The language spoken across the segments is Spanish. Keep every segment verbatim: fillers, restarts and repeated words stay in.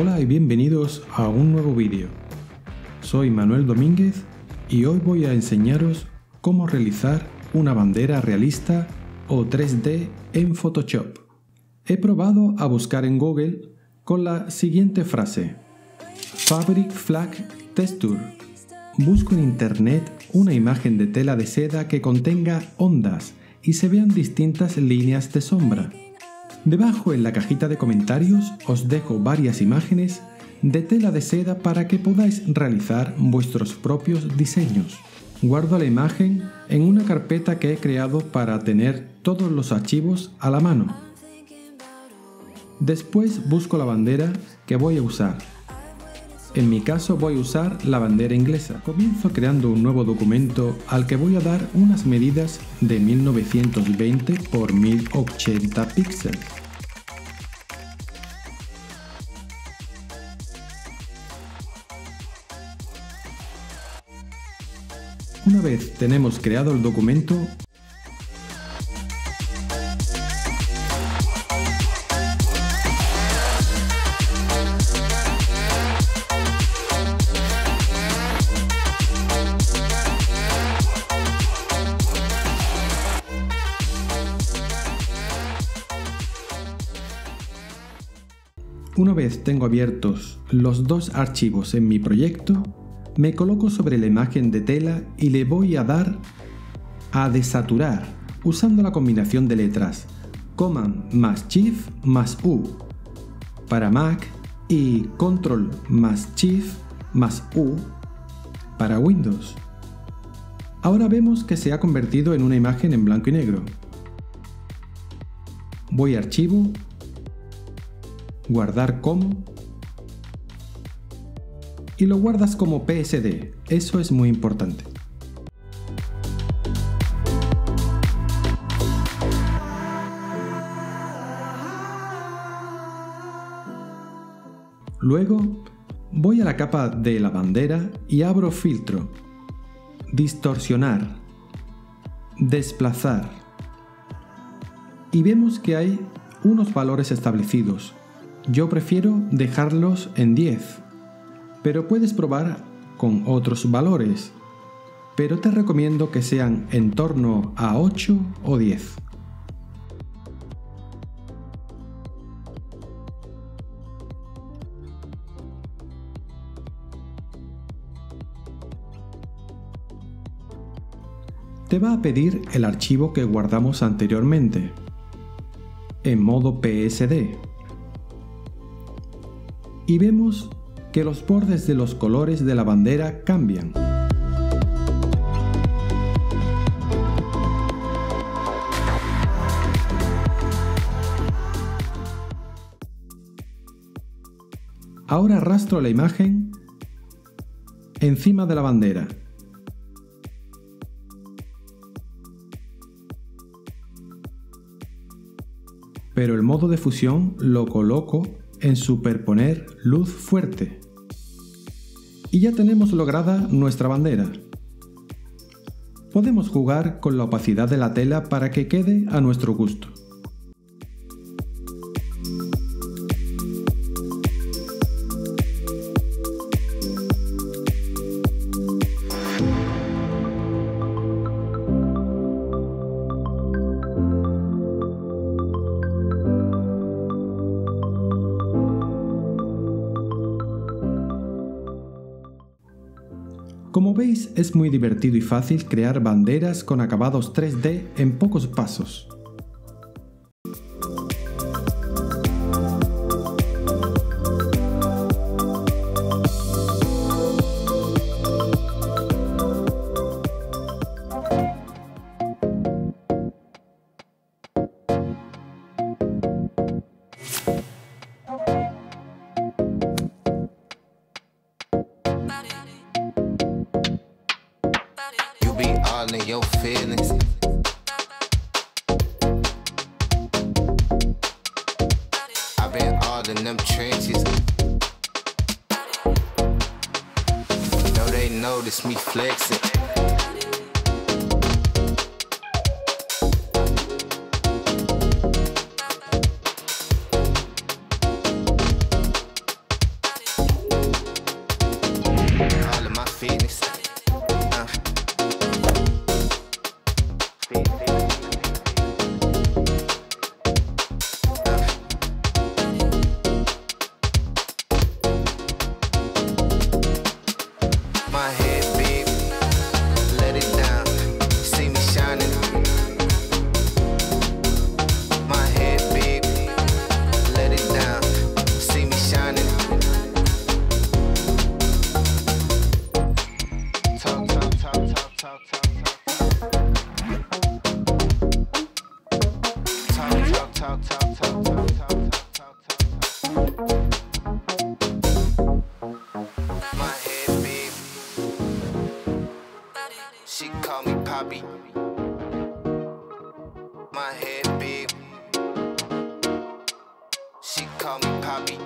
Hola y bienvenidos a un nuevo vídeo. Soy Manuel Domínguez y hoy voy a enseñaros cómo realizar una bandera realista o tres D en Photoshop. He probado a buscar en Google con la siguiente frase: Fabric Flag Texture. Busco en internet una imagen de tela de seda que contenga ondas y se vean distintas líneas de sombra. Debajo en la cajita de comentarios os dejo varias imágenes de tela de seda para que podáis realizar vuestros propios diseños. Guardo la imagen en una carpeta que he creado para tener todos los archivos a la mano. Después busco la bandera que voy a usar. En mi caso voy a usar la bandera inglesa. Comienzo creando un nuevo documento al que voy a dar unas medidas de mil novecientos veinte por mil ochenta píxeles. Una vez tenemos creado el documento, Una vez tengo abiertos los dos archivos en mi proyecto, me coloco sobre la imagen de tela y le voy a dar a desaturar usando la combinación de letras Command más Shift más U para Mac y Control más Shift más U para Windows. Ahora vemos que se ha convertido en una imagen en blanco y negro. Voy a Archivo, Guardar como, y lo guardas como P S D, eso es muy importante. Luego voy a la capa de la bandera y abro Filtro, Distorsionar, Desplazar, y vemos que hay unos valores establecidos. Yo prefiero dejarlos en diez, pero puedes probar con otros valores, pero te recomiendo que sean en torno a ocho o diez. Te va a pedir el archivo que guardamos anteriormente, en modo P S D. Y vemos que los bordes de los colores de la bandera cambian. Ahora arrastro la imagen encima de la bandera. Pero el modo de fusión lo coloco en superponer luz fuerte. Y ya tenemos lograda nuestra bandera. Podemos jugar con la opacidad de la tela para que quede a nuestro gusto. Como veis, es muy divertido y fácil crear banderas con acabados tres D en pocos pasos. Your feelings. I've been all in them trenches. Though they notice me flexing. I be my head big. She call me Poppy.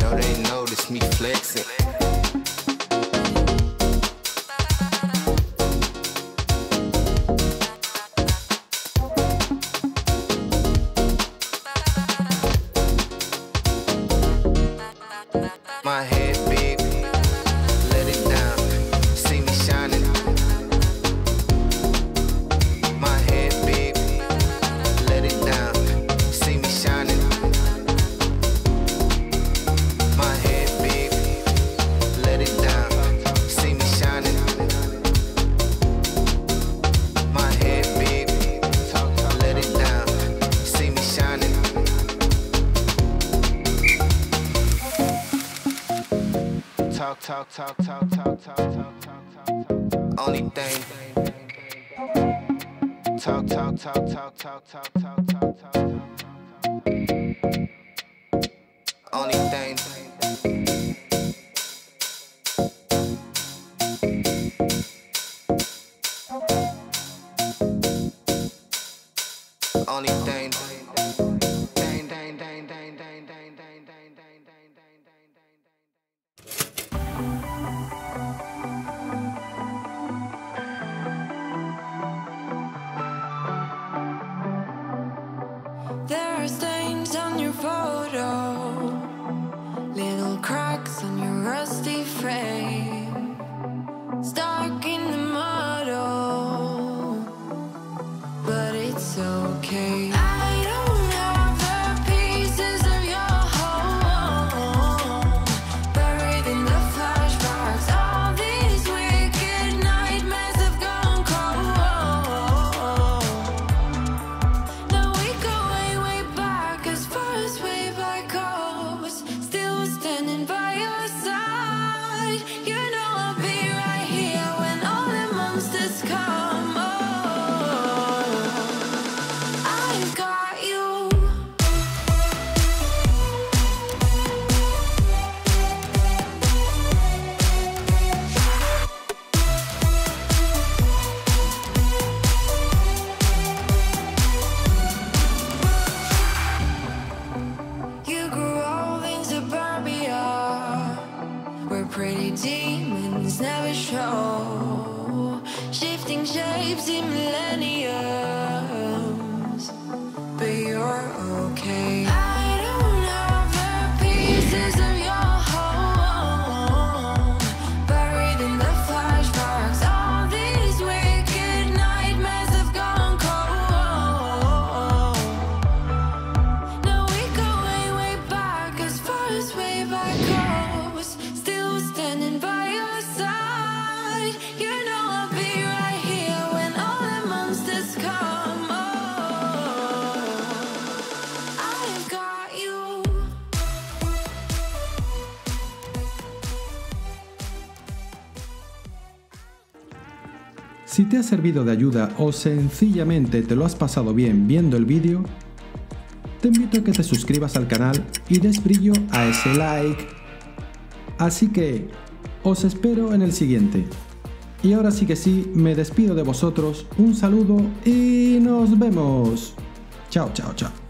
No, they notice me flexing. My head big, let it down, see me shining. My head big, let it down, see me shining. My head big, let it down, see me shining. My head big, let it down, see me shining. Talk, talk, talk, talk, talk, talk, talk, talk, talk. Only thing. Talk, talk, talk, talk, talk, talk, talk, talk, talk. Only thing. Only thing. Dang, dang, dang, dang, dang, dang, dang, dang, dang, dang, dang, dang, dang. There are stains on your photo, little cracks on your rusty frame, stuck in the muddle, but it's okay. I don't pretty demons never show, shifting shapes in millenniums, but you're okay. I don't have the pieces of your home, buried in the flashbacks, all these wicked nightmares have gone cold. Now we're going way back, as far as way back goes. Standing by your side, you know I'll be right here when all the monsters come. Oh, I've got you. Si te ha servido de ayuda o sencillamente te lo has pasado bien viendo el vídeo, te invito a que te suscribas al canal y des brillo a ese like. Así que os espero en el siguiente. Y ahora sí que sí, me despido de vosotros, un saludo y nos vemos. Chao, chao, chao.